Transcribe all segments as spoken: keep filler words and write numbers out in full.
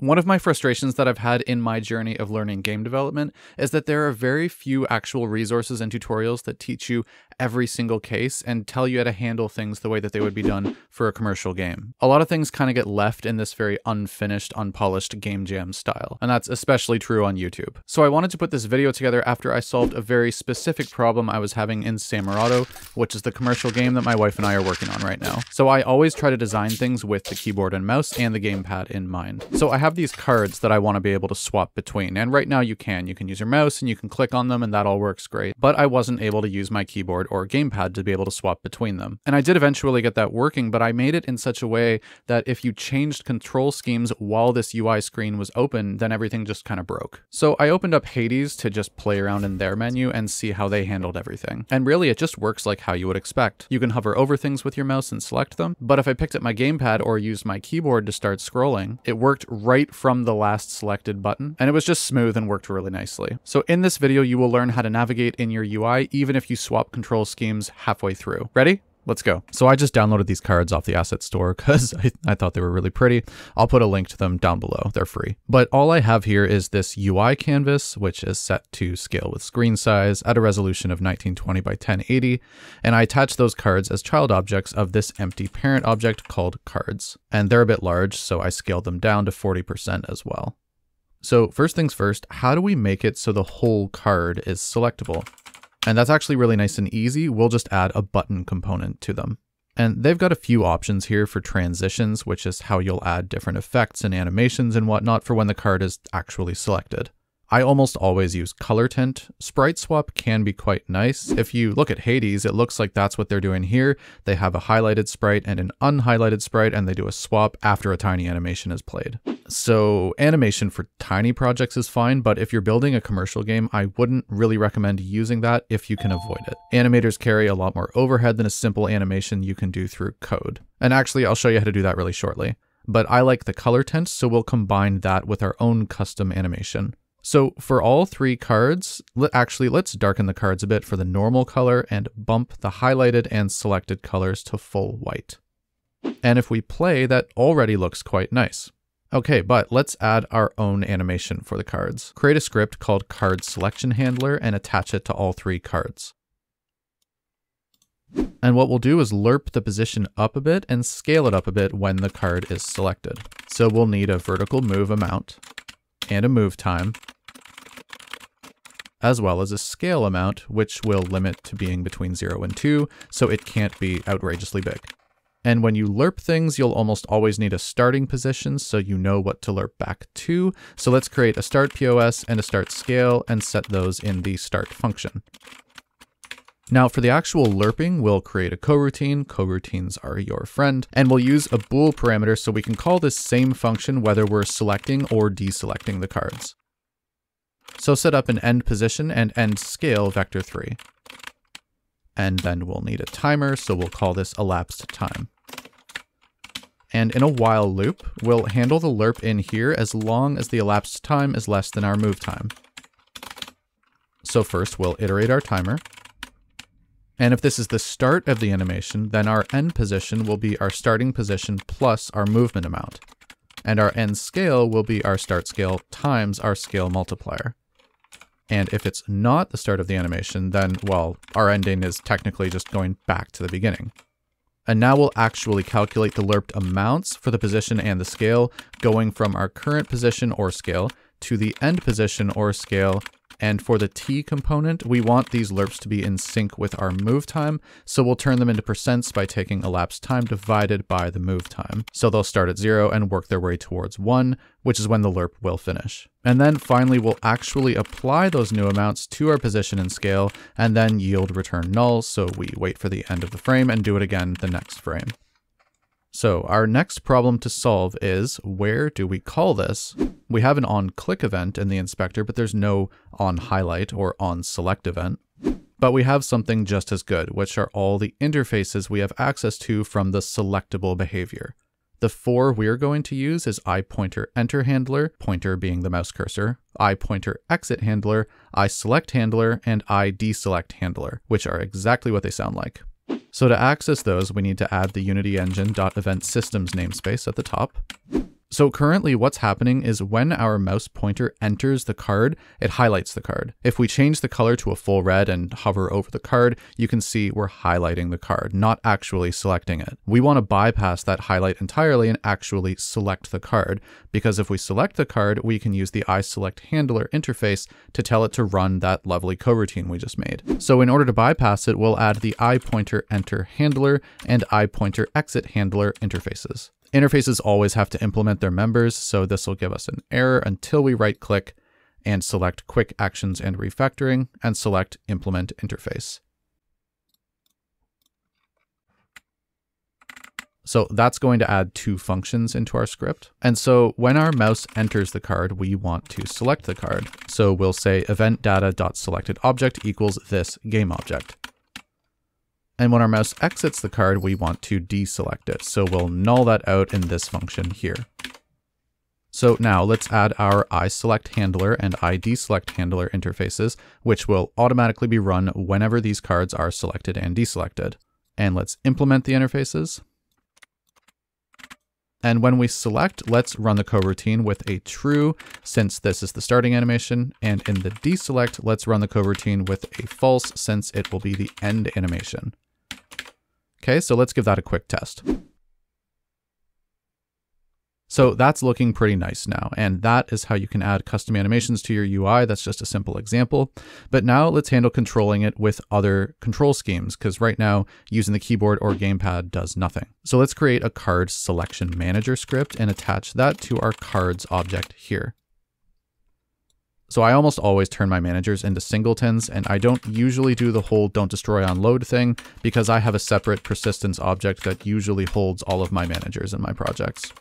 One of my frustrations that I've had in my journey of learning game development is that there are very few actual resources and tutorials that teach you every single case and tell you how to handle things the way that they would be done for a commercial game. A lot of things kind of get left in this very unfinished, unpolished game jam style, and that's especially true on YouTube. So I wanted to put this video together after I solved a very specific problem I was having in Samurado, which is the commercial game that my wife and I are working on right now. So I always try to design things with the keyboard and mouse and the gamepad in mind. So I have Have these cards that I want to be able to swap between, and right now you can you can use your mouse and you can click on them and that all works great, but I wasn't able to use my keyboard or gamepad to be able to swap between them. And I did eventually get that working, but I made it in such a way that if you changed control schemes while this U I screen was open, then everything just kind of broke. So I opened up Hades to just play around in their menu and see how they handled everything, and really it just works like how you would expect. You can hover over things with your mouse and select them, but if I picked up my gamepad or used my keyboard to start scrolling, it worked right from the last selected button, and it was just smooth and worked really nicely. So in this video you will learn how to navigate in your U I even if you swap control schemes halfway through. Ready? Let's go. So I just downloaded these cards off the asset store because I, I thought they were really pretty. I'll put a link to them down below. They're free. But all I have here is this U I canvas, which is set to scale with screen size at a resolution of nineteen twenty by ten eighty. And I attach those cards as child objects of this empty parent object called cards. And they're a bit large, so I scaled them down to forty percent as well. So first things first, how do we make it so the whole card is selectable? And that's actually really nice and easy. We'll just add a button component to them. And they've got a few options here for transitions, which is how you'll add different effects and animations and whatnot for when the card is actually selected. I almost always use color tint. Sprite swap can be quite nice. If you look at Hades, it looks like that's what they're doing here. They have a highlighted sprite and an unhighlighted sprite, and they do a swap after a tiny animation is played. So animation for tiny projects is fine, but if you're building a commercial game, I wouldn't really recommend using that if you can avoid it. Animators carry a lot more overhead than a simple animation you can do through code. And actually, I'll show you how to do that really shortly. But I like the color tint, so we'll combine that with our own custom animation. So for all three cards, actually let's darken the cards a bit for the normal color and bump the highlighted and selected colors to full white. And if we play, that already looks quite nice. Okay, but let's add our own animation for the cards. Create a script called IDeselectHandler and attach it to all three cards. And what we'll do is lerp the position up a bit and scale it up a bit when the card is selected. So we'll need a vertical move amount and a move time, as well as a scale amount, which we'll limit to being between zero and two, so it can't be outrageously big. And when you lerp things, you'll almost always need a starting position so you know what to lerp back to. So let's create a start P O S and a start scale and set those in the start function. Now for the actual lerping, we'll create a coroutine. Coroutines are your friend, and we'll use a bool parameter so we can call this same function whether we're selecting or deselecting the cards. So set up an end position and end scale vector three. And then we'll need a timer, so we'll call this elapsed time. And in a while loop, we'll handle the lerp in here as long as the elapsed time is less than our move time. So first we'll iterate our timer. And if this is the start of the animation, then our end position will be our starting position plus our movement amount. And our end scale will be our start scale times our scale multiplier. And if it's not the start of the animation, then, well, our ending is technically just going back to the beginning. And now we'll actually calculate the lerped amounts for the position and the scale, going from our current position or scale to the end position or scale. And for the T component, we want these lerps to be in sync with our move time, so we'll turn them into percents by taking elapsed time divided by the move time. So they'll start at zero and work their way towards one, which is when the lerp will finish. And then finally, we'll actually apply those new amounts to our position and scale, and then yield return null, so we wait for the end of the frame and do it again the next frame. So our next problem to solve is, where do we call this? We have an on-click event in the inspector, but there's no on-highlight or on-select event. But we have something just as good, which are all the interfaces we have access to from the selectable behavior. The four we're going to use is IPointerEnterHandler, pointer being the mouse cursor, IPointerExitHandler, ISelectHandler, and IDeselectHandler, which are exactly what they sound like. So to access those, we need to add the UnityEngine.EventSystems namespace at the top. So currently what's happening is when our mouse pointer enters the card, it highlights the card. If we change the color to a full red and hover over the card, you can see we're highlighting the card, not actually selecting it. We want to bypass that highlight entirely and actually select the card, because if we select the card, we can use the ISelectHandler interface to tell it to run that lovely coroutine we just made. So in order to bypass it, we'll add the IPointerEnterHandler and IPointerExitHandler interfaces. Interfaces always have to implement their members, so this will give us an error until we right-click and select Quick Actions and Refactoring, and select Implement Interface. So that's going to add two functions into our script. And so when our mouse enters the card, we want to select the card. So we'll say event data.selectedObject equals this game object. And when our mouse exits the card, we want to deselect it. So we'll null that out in this function here. So now let's add our ISelectHandler and IDeselectHandler interfaces, which will automatically be run whenever these cards are selected and deselected. And let's implement the interfaces. And when we select, let's run the coroutine with a true, since this is the starting animation. And in the deselect, let's run the coroutine with a false, since it will be the end animation. Okay, so let's give that a quick test. So that's looking pretty nice now, and that is how you can add custom animations to your U I. That's just a simple example. But now let's handle controlling it with other control schemes, because right now using the keyboard or gamepad does nothing. So let's create a card selection manager script and attach that to our cards object here. So I almost always turn my managers into singletons, and I don't usually do the whole don't destroy on load thing because I have a separate persistence object that usually holds all of my managers in my projects.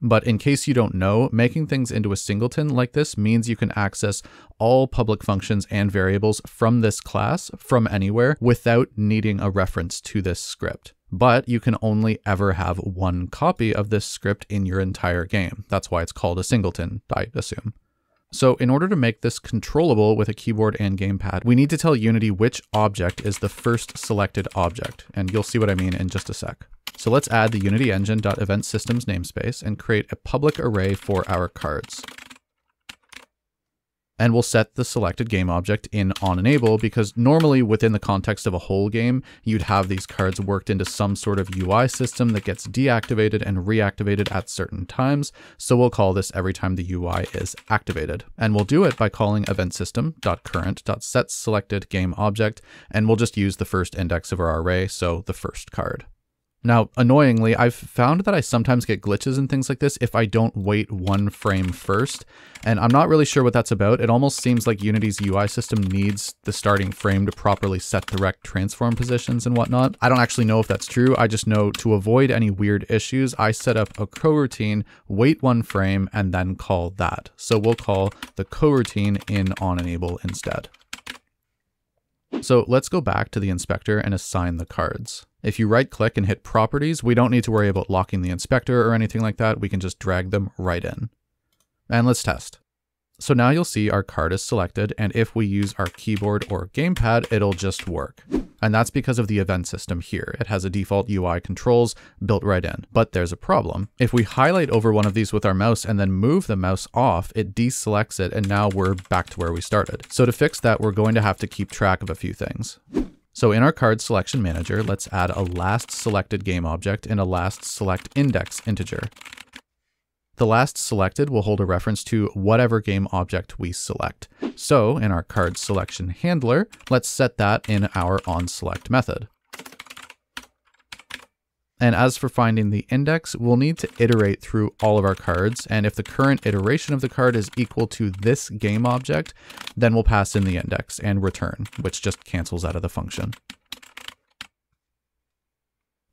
But in case you don't know, making things into a singleton like this means you can access all public functions and variables from this class from anywhere without needing a reference to this script. But you can only ever have one copy of this script in your entire game. That's why it's called a singleton, I assume. So in order to make this controllable with a keyboard and gamepad, we need to tell Unity which object is the first selected object, and you'll see what I mean in just a sec. So let's add the UnityEngine.EventSystems namespace and create a public array for our cards. And we'll set the selected game object in onEnable, because normally within the context of a whole game, you'd have these cards worked into some sort of U I system that gets deactivated and reactivated at certain times. So we'll call this every time the U I is activated. And we'll do it by calling eventSystem.current.setSelectedGameObject, and we'll just use the first index of our array, so the first card. Now, annoyingly, I've found that I sometimes get glitches and things like this if I don't wait one frame first, and I'm not really sure what that's about. It almost seems like Unity's U I system needs the starting frame to properly set direct transform positions and whatnot. I don't actually know if that's true. I just know to avoid any weird issues, I set up a coroutine, wait one frame, and then call that. So we'll call the coroutine in onEnable instead. So let's go back to the inspector and assign the cards. If you right-click and hit Properties, we don't need to worry about locking the inspector or anything like that. We can just drag them right in. And let's test. So now you'll see our card is selected, and if we use our keyboard or gamepad, it'll just work. And that's because of the event system here. It has a default U I controls built right in. But there's a problem. If we highlight over one of these with our mouse and then move the mouse off, it deselects it, and now we're back to where we started. So to fix that, we're going to have to keep track of a few things. So in our card selection manager, let's add a last selected game object and a last select index integer. The last selected will hold a reference to whatever game object we select. So in our card selection handler, let's set that in our onSelect method. And as for finding the index, we'll need to iterate through all of our cards, and if the current iteration of the card is equal to this game object, then we'll pass in the index and return, which just cancels out of the function.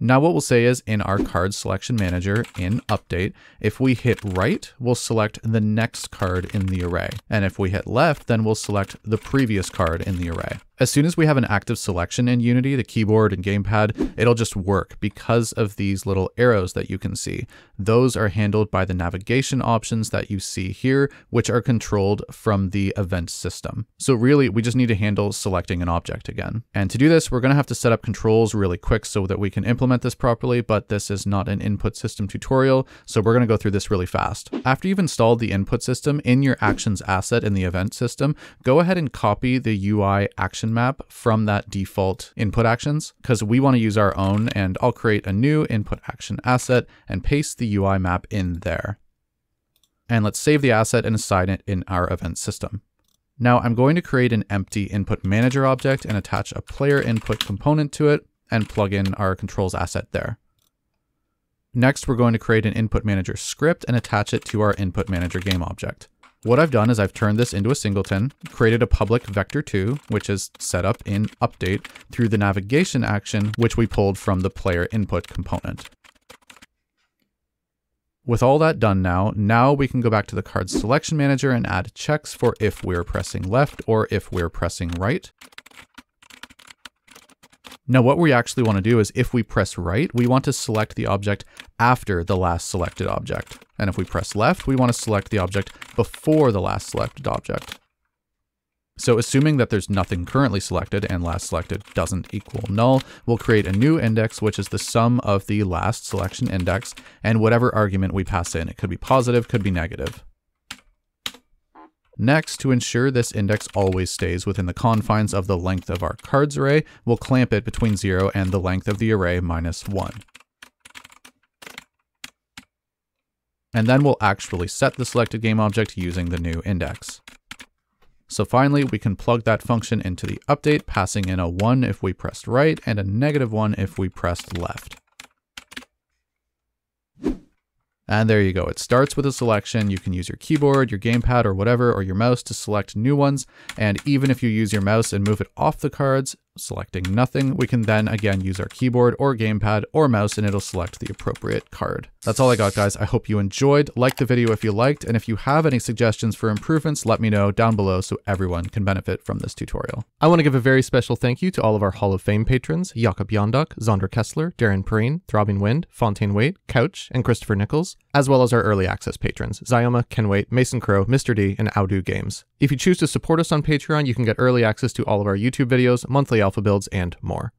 Now what we'll say is in our card selection manager in update, if we hit right, we'll select the next card in the array. And if we hit left, then we'll select the previous card in the array. as soon as we have an active selection in Unity, the keyboard and gamepad, it'll just work because of these little arrows that you can see. Those are handled by the navigation options that you see here, which are controlled from the event system. So really, we just need to handle selecting an object again. And to do this, we're going to have to set up controls really quick so that we can implement this properly, but this is not an input system tutorial, so we're going to go through this really fast. After you've installed the input system in your actions asset in the event system, go ahead and copy the U I action map from that default input actions, because we want to use our own, and I'll create a new input action asset and paste the U I map in there. And let's save the asset and assign it in our event system. Now I'm going to create an empty input manager object and attach a player input component to it and plug in our controls asset there. Next, we're going to create an input manager script and attach it to our input manager game object. What I've done is I've turned this into a singleton, created a public vector two, which is set up in update through the navigation action, which we pulled from the player input component. With all that done now, now we can go back to the card selection manager and add checks for if we're pressing left or if we're pressing right. Now what we actually want to do is if we press right, we want to select the object after the last selected object. And if we press left, we want to select the object before the last selected object. So assuming that there's nothing currently selected and last selected doesn't equal null, we'll create a new index, which is the sum of the last selection index and whatever argument we pass in. It could be positive, could be negative. Next, to ensure this index always stays within the confines of the length of our cards array, we'll clamp it between zero and the length of the array minus one. And then we'll actually set the selected game object using the new index. So finally, we can plug that function into the update, passing in a one if we pressed right and a negative one if we pressed left. And there you go. It starts with a selection. You can use your keyboard, your gamepad or whatever, or your mouse to select new ones. And even if you use your mouse and move it off the cards, selecting nothing, we can then again use our keyboard or gamepad or mouse and it'll select the appropriate card. That's all I got, guys. I hope you enjoyed. Like the video if you liked, and if you have any suggestions for improvements, let me know down below so everyone can benefit from this tutorial. I want to give a very special thank you to all of our Hall of Fame patrons, Jakob Yandok, Zandra Kessler, Darren Perrine, Throbbing Wind, Fontaine Waite, Couch, and Christopher Nichols, as well as our early access patrons, Zayoma, Ken Waite, Mason Crow, Mister D, and Audu Games. If you choose to support us on Patreon, you can get early access to all of our YouTube videos, monthly alpha builds, and more.